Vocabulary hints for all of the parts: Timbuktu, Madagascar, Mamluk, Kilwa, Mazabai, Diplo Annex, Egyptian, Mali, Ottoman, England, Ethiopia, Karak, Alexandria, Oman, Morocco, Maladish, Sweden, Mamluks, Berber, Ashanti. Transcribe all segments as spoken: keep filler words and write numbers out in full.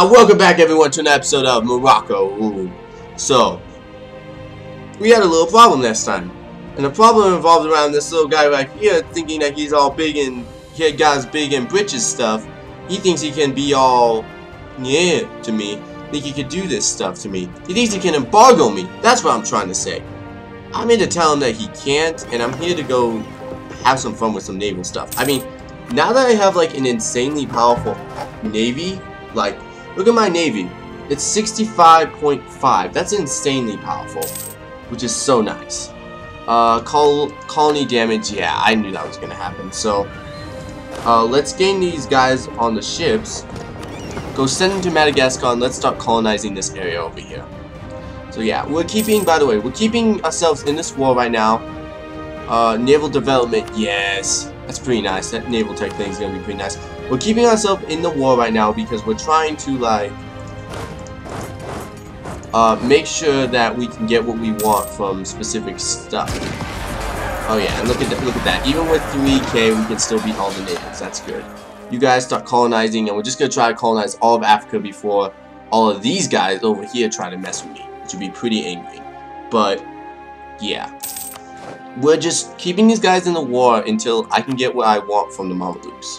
Ah, welcome back everyone to an episode of Morocco. Ooh. So, we had a little problem last time. And the problem involved around this little guy right here thinking that he's all big and he got his big and britches stuff. He thinks he can be all, yeah, to me. Think he could do this stuff to me. He thinks he can embargo me. That's what I'm trying to say. I'm here to tell him that he can't, and I'm here to go have some fun with some naval stuff. I mean, now that I have like an insanely powerful navy, like, look at my navy. It's sixty-five point five. That's insanely powerful, which is so nice. Uh, col colony damage, yeah, I knew that was going to happen. So, uh, let's gain these guys on the ships. Go send them to Madagascar and let's start colonizing this area over here. So yeah, we're keeping, by the way, we're keeping ourselves in this war right now. Uh, naval development, yes. That's pretty nice. That naval tech thing is going to be pretty nice. We're keeping ourselves in the war right now because we're trying to, like, uh, make sure that we can get what we want from specific stuff. Oh yeah, and look at that, look at that. Even with three K, we can still beat all the natives. That's good. You guys start colonizing, and we're just going to try to colonize all of Africa before all of these guys over here try to mess with me, which would be pretty angry. But, yeah. We're just keeping these guys in the war until I can get what I want from the Mamluks,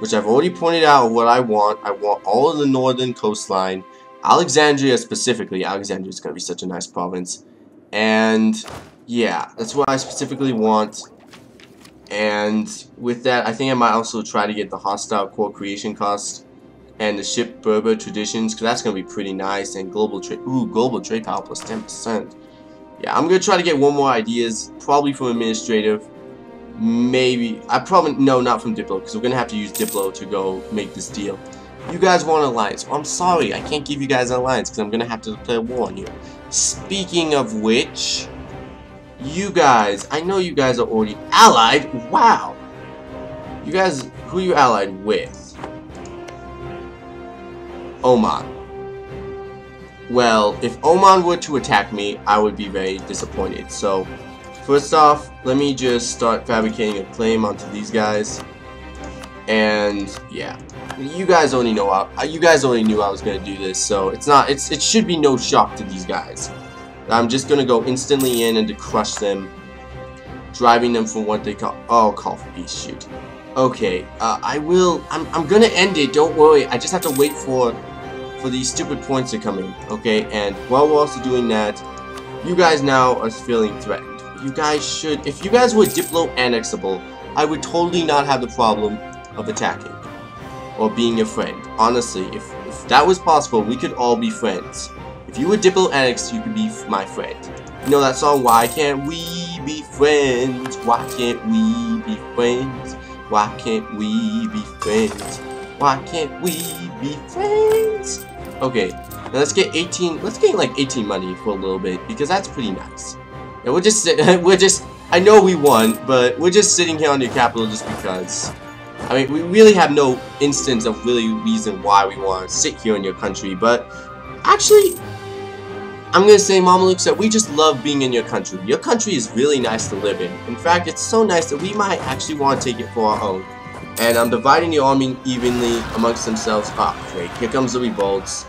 which I've already pointed out what I want. I want all of the northern coastline. Alexandria specifically. Alexandria is going to be such a nice province. And, yeah, that's what I specifically want. And with that, I think I might also try to get the hostile core creation cost and the ship Berber traditions, because that's going to be pretty nice. And global trade, ooh, global trade power plus ten percent. Yeah, I'm going to try to get one more ideas, probably from administrative. Maybe, I probably, no, not from Diplo, because we're going to have to use Diplo to go make this deal. You guys want an alliance. Well, I'm sorry, I can't give you guys an alliance, because I'm going to have to declare war on you. Speaking of which, you guys, I know you guys are already allied. Wow. You guys, who are you allied with? Oman. Well, if Oman were to attack me, I would be very disappointed. So, first off, let me just start fabricating a claim onto these guys. And yeah, you guys already know. I, you guys already knew I was gonna do this, so it's not. It's it should be no shock to these guys. I'm just going to go instantly in and to crush them, driving them from what they call, oh, call for peace, shoot. Okay, uh, I will, I'm, I'm going to end it, don't worry, I just have to wait for, for these stupid points to come in, okay, and while we're also doing that, you guys now are feeling threatened. You guys should, if you guys were diplo-annexable, I would totally not have the problem of attacking, or being your friend. Honestly, if, if that was possible, we could all be friends. If you were Diplo Annex, you could be my friend. You know that song, why can't we be friends? Why can't we be friends? Why can't we be friends? Why can't we be friends? Okay, now let's get eighteen, let's get like eighteen money for a little bit, because that's pretty nice. And we're just, we're just, I know we won, but we're just sitting here on your capital just because. I mean, we really have no instance of really reason why we want to sit here in your country, but actually, I'm going to say, Mamluks, that we just love being in your country. Your country is really nice to live in. In fact, it's so nice that we might actually want to take it for our own. And I'm dividing your army evenly amongst themselves. Ah, oh, great. Here comes the revolts.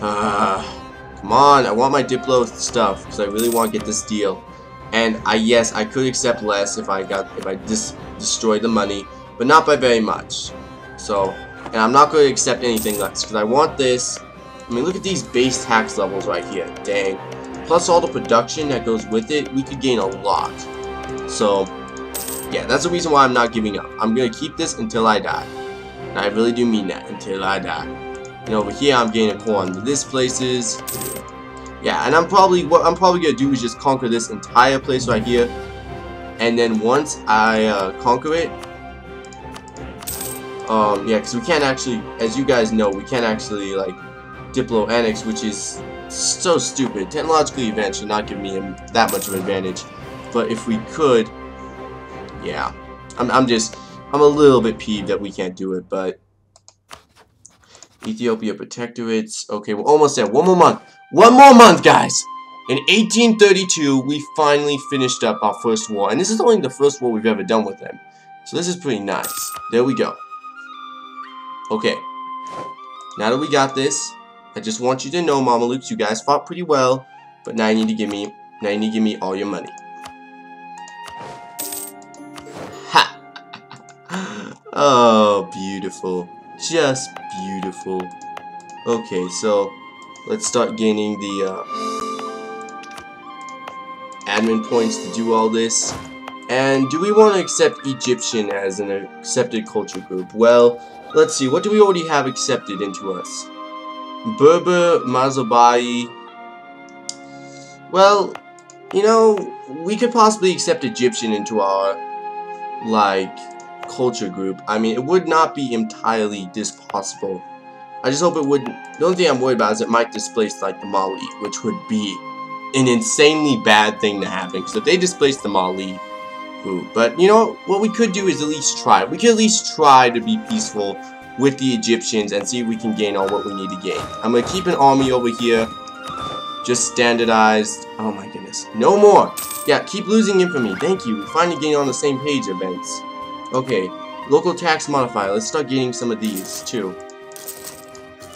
Uh, come on, I want my Diplo stuff, because I really want to get this deal. And I, yes, I could accept less if I got, if I dis destroyed the money, but not by very much. So, and I'm not going to accept anything less, because I want this. I mean, look at these base tax levels right here, dang. Plus all the production that goes with it, we could gain a lot. So, yeah, that's the reason why I'm not giving up. I'm going to keep this until I die. And I really do mean that, until I die. And over here, I'm gaining a core on this places. Yeah, and I'm probably, what I'm probably going to do is just conquer this entire place right here. And then once I uh, conquer it, um, yeah, because we can't actually, as you guys know, we can't actually, like, Diplo Annex, which is so stupid. Technological event should not give me that much of an advantage, but if we could, yeah, I'm, I'm just, I'm a little bit peeved that we can't do it, but Ethiopia protectorates, okay, we're almost there, one more month, one more month, guys! In eighteen thirty-two, we finally finished up our first war, and this is only the first war we've ever done with them, so this is pretty nice. There we go. Okay. Now that we got this, I just want you to know, Mamluks, you guys fought pretty well, but now you need to give me, now you need to give me all your money. Ha! Oh, beautiful. Just beautiful. Okay, so let's start gaining the uh, admin points to do all this. And do we want to accept Egyptian as an accepted culture group? Well, let's see, what do we already have accepted into us? Berber, Mazabai. Well, you know, we could possibly accept Egyptian into our, like, culture group. I mean, it would not be entirely dispossible. I just hope it wouldn't. The only thing I'm worried about is it might displace, like, the Mali, which would be an insanely bad thing to happen. Because if they displace the Mali, ooh, but you know what we could do is at least try. We could at least try to be peaceful with the Egyptians and see if we can gain all what we need to gain. I'm gonna keep an army over here, just standardized. Oh my goodness, no more. Yeah, keep losing infamy. Thank you. We finally getting on the same page. Events. Okay, local tax modifier. Let's start gaining some of these too.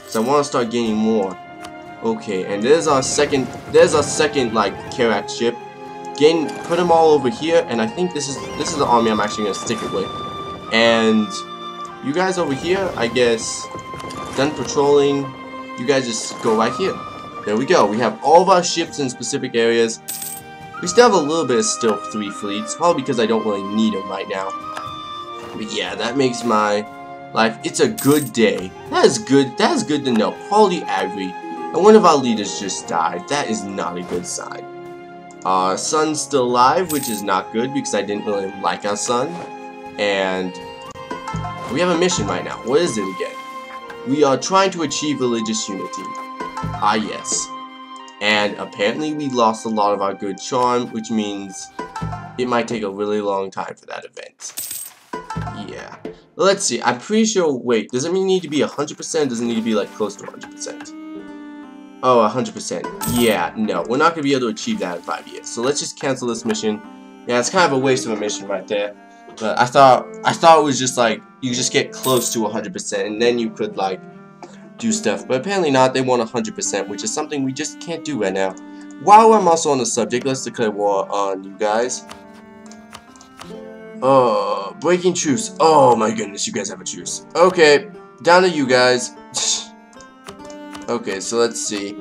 So I want to start gaining more. Okay, and there's our second. There's our second like Karak ship. Gain, put them all over here, and I think this is this is the army I'm actually gonna stick it with. And you guys over here, I guess, done patrolling. You guys just go right here. There we go. We have all of our ships in specific areas. We still have a little bit of still three fleets, probably because I don't really need them right now. But yeah, that makes my life. It's a good day. That is good. That is good to know. Quality agri. And one of our leaders just died. That is not a good sign. Our son's still alive, which is not good because I didn't really like our son. And we have a mission right now. What is it again? We are trying to achieve religious unity. Ah, yes. And apparently we lost a lot of our good charm, which means it might take a really long time for that event. Yeah. Let's see. I'm pretty sure... Wait, does it mean need to be one hundred percent? Does it need to be like close to one hundred percent? Oh, one hundred percent. Yeah, no. We're not going to be able to achieve that in five years. So let's just cancel this mission. Yeah, it's kind of a waste of a mission right there. But I thought I thought it was just like, you just get close to one hundred percent and then you could like do stuff. But apparently not. They want one hundred percent, which is something we just can't do right now. While I'm also on the subject, let's declare war on you guys. Oh, breaking truce. Oh my goodness, you guys have a truce. Okay, down to you guys. Okay, so let's see.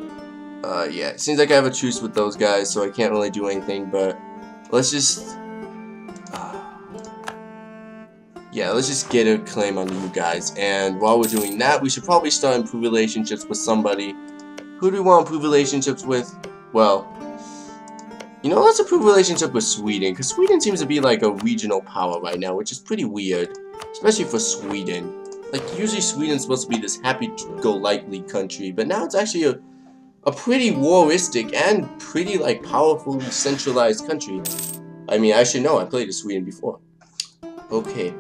Uh, yeah, it seems like I have a truce with those guys, so I can't really do anything, but let's just... Uh, yeah, let's just get a claim on you guys, and while we're doing that, we should probably start improve relationships with somebody. Who do we want to improve relationships with? Well, you know, let's improve relationship with Sweden, because Sweden seems to be like a regional power right now, which is pretty weird, especially for Sweden. Like, usually Sweden's supposed to be this happy-go-likely country, but now it's actually a, a pretty warristic and pretty, like, powerfully centralized country. I mean, I should know. I played in Sweden before. Okay.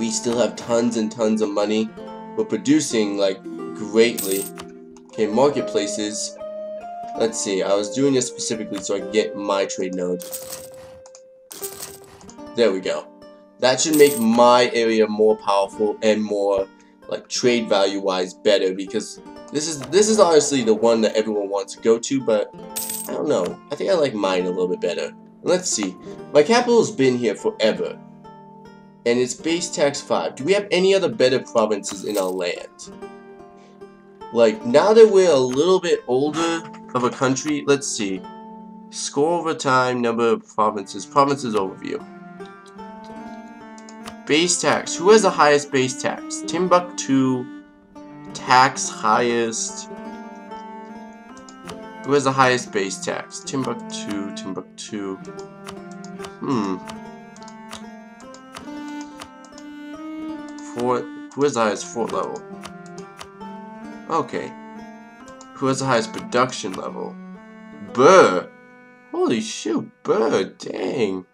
We still have tons and tons of money. We're producing, like, greatly. Okay, marketplaces. Let's see. I was doing this specifically so I could get my trade node. There we go. That should make my area more powerful and more, like, trade value-wise better, because this is this is honestly the one that everyone wants to go to, but I don't know. I think I like mine a little bit better. Let's see. My capital's been here forever, and it's base tax five. Do we have any other better provinces in our land? Like, now that we're a little bit older of a country, let's see. Score over time, number of provinces, provinces overview. Base tax. Who has the highest base tax? Timbuktu. Tax highest. Who has the highest base tax? Timbuktu. Timbuktu. Hmm. Fort. Who has the highest fort level? Okay. Who has the highest production level? Burr. Holy shoot. Burr. Dang.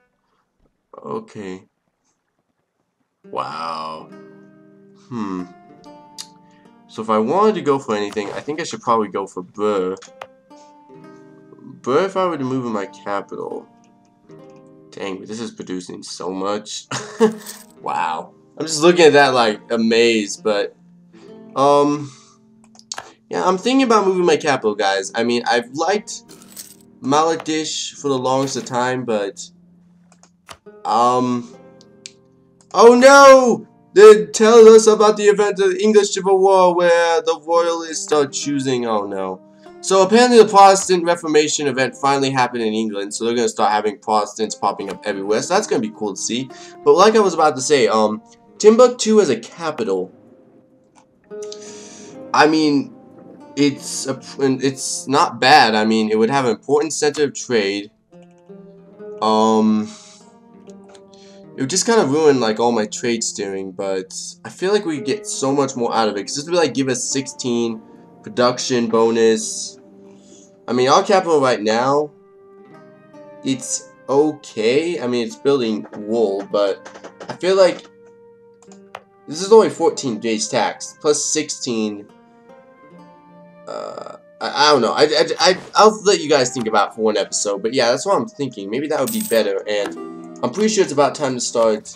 Okay. Wow. Hmm. So if I wanted to go for anything, I think I should probably go for Burr. Burr if I were to move in my capital. Dang, but this is producing so much. Wow. I'm just looking at that like amazed, but... Um... Yeah, I'm thinking about moving my capital, guys. I mean, I've liked Maladish for the longest of time, but... Um... Oh no! They tell us about the event of the English Civil War where the royalists start choosing... Oh no. So apparently the Protestant Reformation event finally happened in England, so they're going to start having Protestants popping up everywhere, so that's going to be cool to see. But like I was about to say, um, Timbuktu as a capital... I mean... It's a, it's not bad. I mean, it would have an important center of trade. Um, it would just kind of ruin like all my trade steering, but I feel like we get so much more out of it. Cause this would like give us sixteen production bonus. I mean, our capital right now, it's okay. I mean, it's building wool, but I feel like this is only fourteen days tax plus sixteen. Uh, I, I don't know. I, I, I, I'll let you guys think about it for one episode. But yeah, that's what I'm thinking. Maybe that would be better. And I'm pretty sure it's about time to start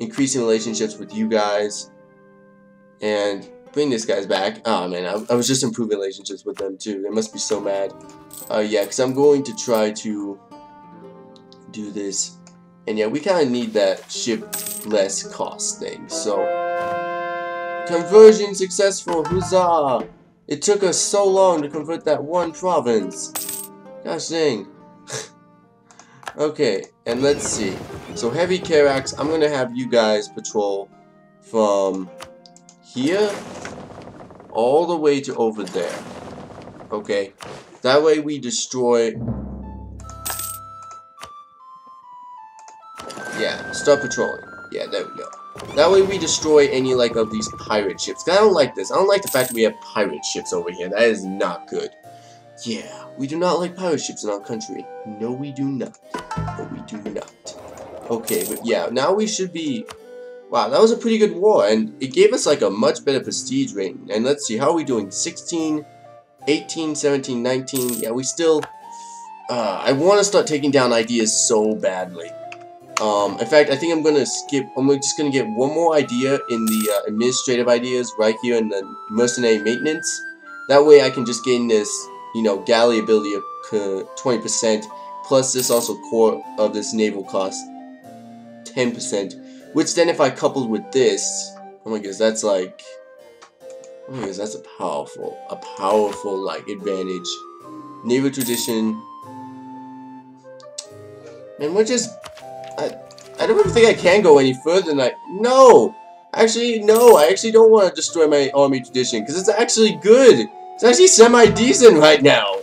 increasing relationships with you guys. And bring these guys back. Oh man, I, I was just improving relationships with them too. They must be so mad. Uh, yeah, because I'm going to try to do this. And yeah, we kind of need that ship less cost thing. So, conversion successful. Huzzah! It took us so long to convert that one province. Gosh dang. Okay, and let's see. So heavy Karaks, I'm gonna have you guys patrol from here all the way to over there. Okay, that way we destroy. Yeah, start patrolling. Yeah, there we go. That way we destroy any, like, of these pirate ships. I don't like this. I don't like the fact that we have pirate ships over here. That is not good. Yeah, we do not like pirate ships in our country. No, we do not. No, we do not. Okay, but yeah, now we should be... Wow, that was a pretty good war, and it gave us, like, a much better prestige rating. And let's see, how are we doing? sixteen, eighteen, seventeen, nineteen. Yeah, we still... Uh, I want to start taking down ideas so badly. Um, in fact, I think I'm going to skip, I'm just going to get one more idea in the uh, administrative ideas right here in the mercenary maintenance. That way I can just gain this, you know, galley ability of uh, twenty percent, plus this also core of this naval cost, ten percent, which then if I coupled with this, oh my goodness, that's like, oh my goodness, that's a powerful, a powerful, like, advantage. Naval tradition, and we're just... I, I don't even think I can go any further than I... No! Actually, no. I actually don't want to destroy my army tradition, because it's actually good. It's actually semi-decent right now.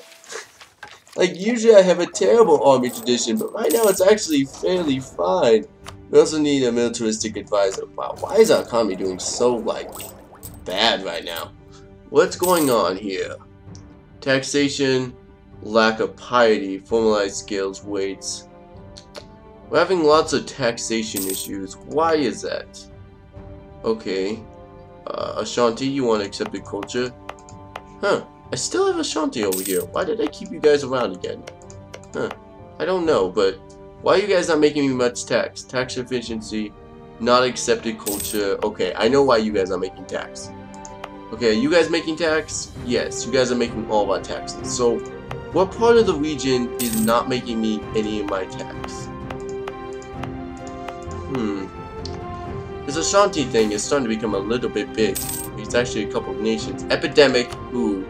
Like, usually I have a terrible army tradition, but right now it's actually fairly fine. We also need a militaristic advisor. Wow, why is our economy doing so, like, bad right now? What's going on here? Taxation, lack of piety, formalized scales, weights... We're having lots of taxation issues. Why is that? Okay. Uh, Ashanti, you want accepted culture? Huh. I still have Ashanti over here. Why did I keep you guys around again? Huh. I don't know, but why are you guys not making me much tax? Tax efficiency, not accepted culture. Okay, I know why you guys are making tax. Okay, are you guys making tax? Yes, you guys are making all of our taxes. So, what part of the region is not making me any of my tax? Hmm. This Ashanti thing is starting to become a little bit big. It's actually a couple of nations. Epidemic. Ooh.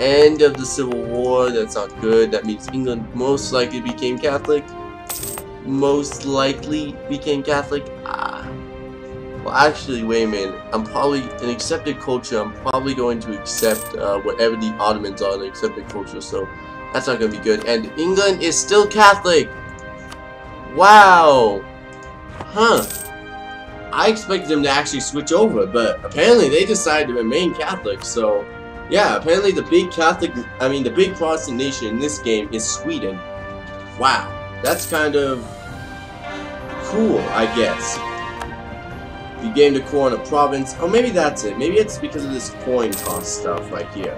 End of the Civil War. That's not good. That means England most likely became Catholic. Most likely became Catholic. Ah. Well, actually, wait a minute. I'm probably an accepted culture. I'm probably going to accept uh, whatever the Ottomans are in accepted culture. So that's not going to be good. And England is still Catholic. Wow. Huh. I expected them to actually switch over, but apparently they decided to remain Catholic, so... Yeah, apparently the big Catholic... I mean, the big Protestant nation in this game is Sweden. Wow. That's kind of... cool, I guess. You gained a core in a province. Oh, maybe that's it. Maybe it's because of this coin cost stuff right here.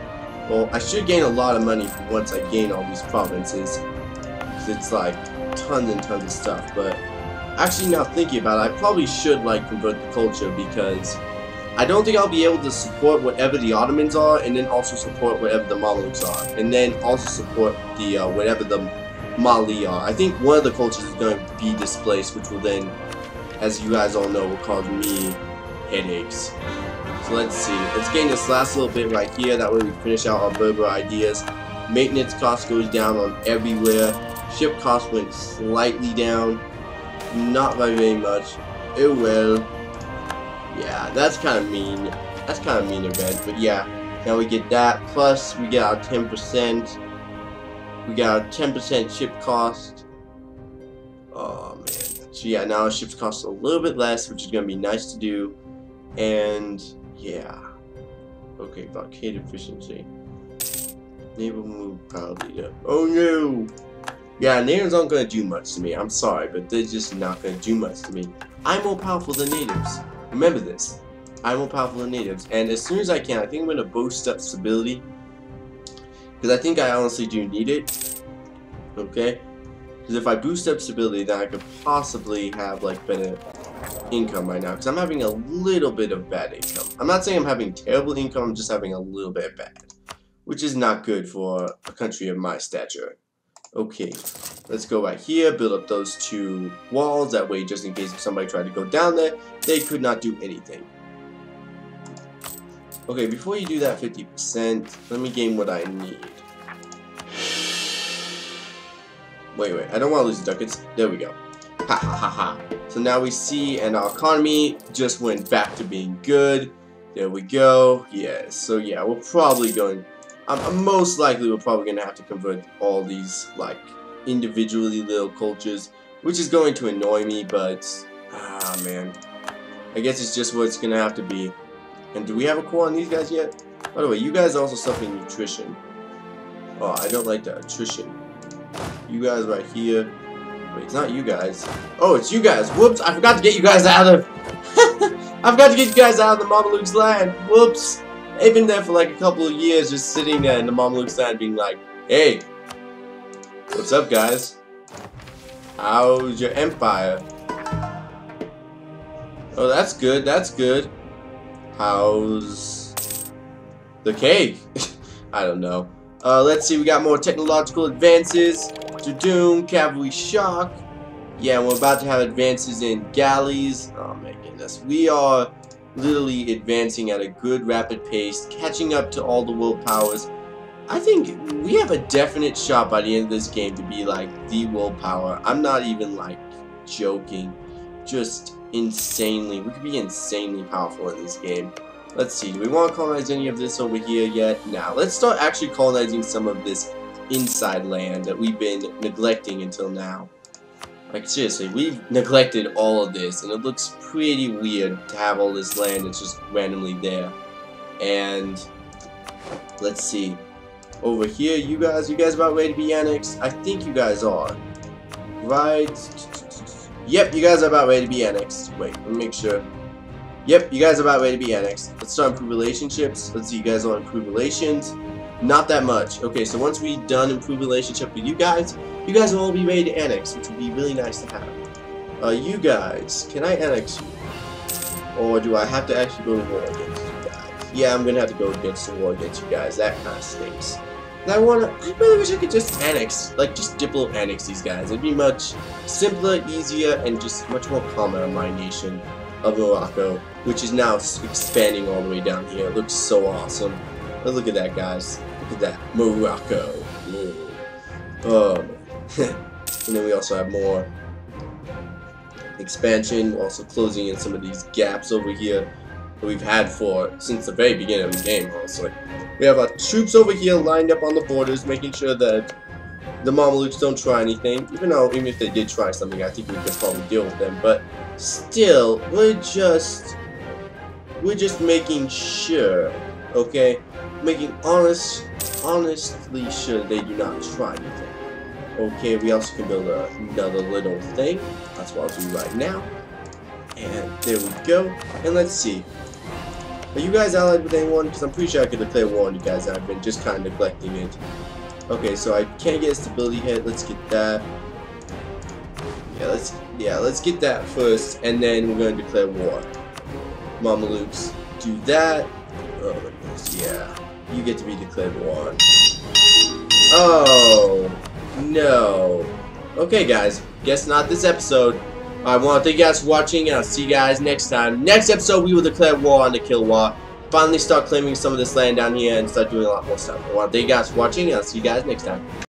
Well, I should gain a lot of money once I gain all these provinces. Because it's like tons and tons of stuff, but... Actually, now thinking about it, I probably should, like, convert the culture because I don't think I'll be able to support whatever the Ottomans are, and then also support whatever the Mamluks are, and then also support the uh, whatever the Mali are. I think one of the cultures is going to be displaced, which will then, as you guys all know, will cause me headaches. So let's see. Let's gain this last little bit right here. That way we finish out our Berber ideas. Maintenance cost goes down on everywhere. Ship cost went slightly down, not by very much. Oh well. Yeah, that's kind of mean. That's kind of mean of it, but yeah. Now we get that, plus we get our ten percent. We got our ten percent ship cost. Oh man. So yeah, now our ships cost a little bit less, which is going to be nice to do. And yeah. Okay, blockade efficiency. Naval move proud leader. Oh no! Yeah, natives aren't going to do much to me. I'm sorry, but they're just not going to do much to me. I'm more powerful than natives. Remember this. I'm more powerful than natives. And as soon as I can, I think I'm going to boost up stability, because I think I honestly do need it. Okay? Because if I boost up stability, then I could possibly have like better income right now. Because I'm having a little bit of bad income. I'm not saying I'm having terrible income. I'm just having a little bit bad. Which is not good for a country of my stature. Okay, let's go right here, build up those two walls, that way just in case if somebody tried to go down there, they could not do anything. Okay, before you do that fifty percent, let me gain what I need. Wait, wait, I don't want to lose the ducats. There we go. Ha ha ha ha. So now we see, and our economy just went back to being good. There we go. Yeah, so yeah, we're probably going... Um, most likely we're probably going to have to convert all these like individually little cultures, which is going to annoy me, but ah man, I guess it's just what it's going to have to be. And do we have a core on these guys yet? By the way, you guys also suffer nutrition. Oh, I don't like that attrition. You guys right here. Wait, it's not you guys. Oh, it's you guys. Whoops, I forgot to get you guys out of I forgot to get you guys out of the Mamluk's land. Whoops. They've been there for like a couple of years, just sitting there in the Mamluk's land being like, hey, what's up guys? How's your empire? Oh, that's good, that's good. How's the cake? I don't know. Uh, let's see, we got more technological advances. Doom, cavalry shock. Yeah, we're about to have advances in galleys. Oh my goodness, we are... literally advancing at a good rapid pace, catching up to all the world powers. I think we have a definite shot by the end of this game to be like the world power. I'm not even like joking, just insanely. We could be insanely powerful in this game. Let's see, do we want to colonize any of this over here yet? Nah, let's start actually colonizing some of this inside land that we've been neglecting until now. Like seriously, we've neglected all of this, and it looks pretty weird to have all this land that's just randomly there. And let's see, over here, you guys, you guys about ready to be annexed? I think you guys are, right? Yep, you guys are about ready to be annexed. Wait, let me make sure. Yep, you guys are about ready to be annexed. Let's start improve relationships. Let's see, you guys want to improve relations? Not that much. Okay, so once we've done improve relationship with you guys, you guys will all be ready to annex, which would be really nice to have. Uh, you guys, can I annex you? Or do I have to actually go to war against you guys? Yeah, I'm gonna have to go against the war against you guys. That kind of stinks. And I wanna, I really wish I could just annex, like just diplo annex these guys. It'd be much simpler, easier, and just much more common on my nation of Morocco, which is now expanding all the way down here. It looks so awesome. But look at that, guys. Look at that. Morocco. Ooh. Oh. And then we also have more expansion, also closing in some of these gaps over here that we've had for since the very beginning of the game, honestly. We have our troops over here lined up on the borders, making sure that the Mamluks don't try anything. Even though, even if they did try something, I think we could probably deal with them. But still, we're just, we're just making sure, okay? Making honest, honestly sure they do not try anything. Okay, we also can build a, another little thing. That's what I'll do right now. And there we go. And let's see. Are you guys allied with anyone? Because I'm pretty sure I could declare war on you guys. I've been just kind of neglecting it. Okay, so I can't get a stability hit. Let's get that. Yeah, let's yeah, let's get that first, and then we're gonna declare war. Mamluks, do that. Oh, goodness, yeah. You get to be declared war. Oh, no. Okay, guys. Guess not this episode. I want to thank you guys for watching, and I'll see you guys next time. Next episode, we will declare war on the Kilwa. Finally start claiming some of this land down here and start doing a lot more stuff. I want to thank you guys for watching, and I'll see you guys next time.